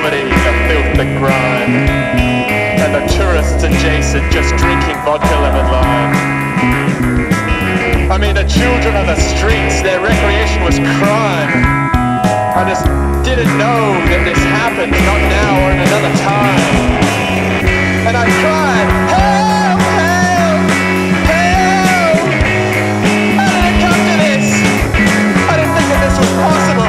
comedy, a filth that grime, and a tourist and Jason just drinking vodka lemon lime. I mean, the children on the streets, their recreation was crime. I just didn't know that this happened, not now or in another time. And I cried, help, help, help! How did I come to this? I didn't think that this was possible.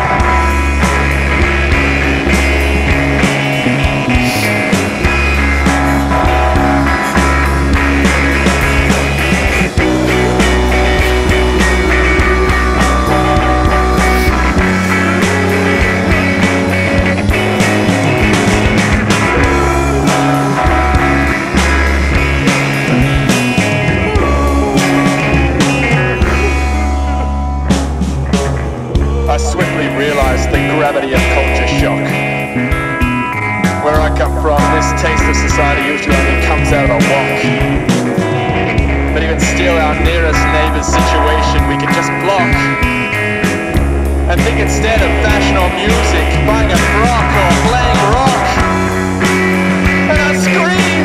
Gravity of culture shock. Where I come from, this taste of society usually only comes out on walk. But even still, our nearest neighbor's situation we can just block. And think instead of fashion or music, buying a frock or playing rock. And I screamed!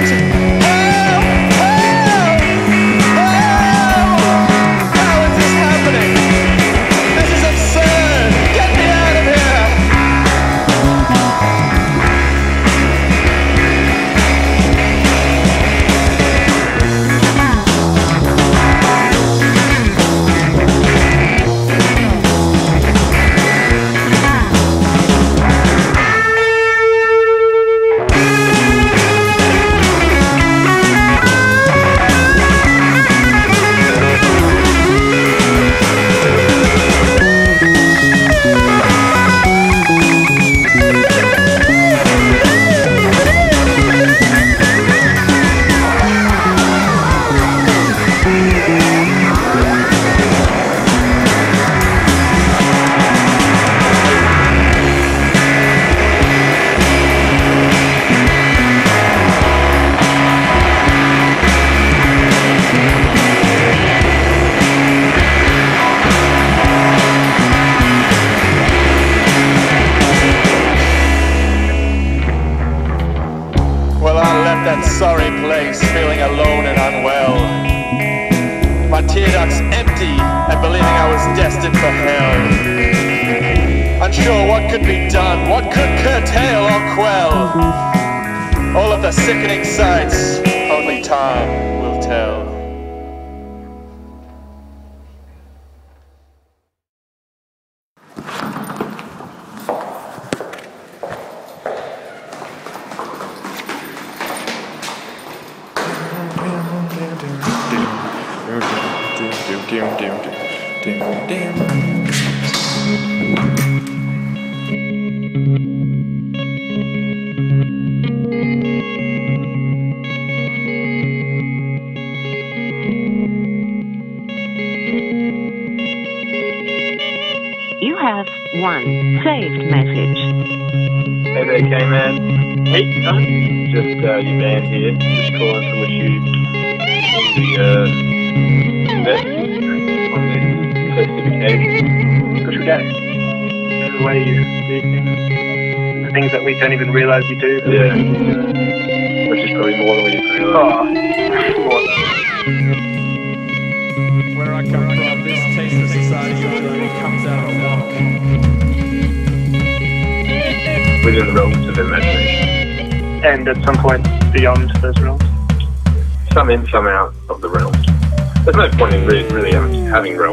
You do, yeah. Which is probably more than we do. Oh. Where I come from, this taste of society usually comes out of love. Within the realms of imagination. And at some point, beyond those realms. Some in, some out of the realms. There's no point in really having realms.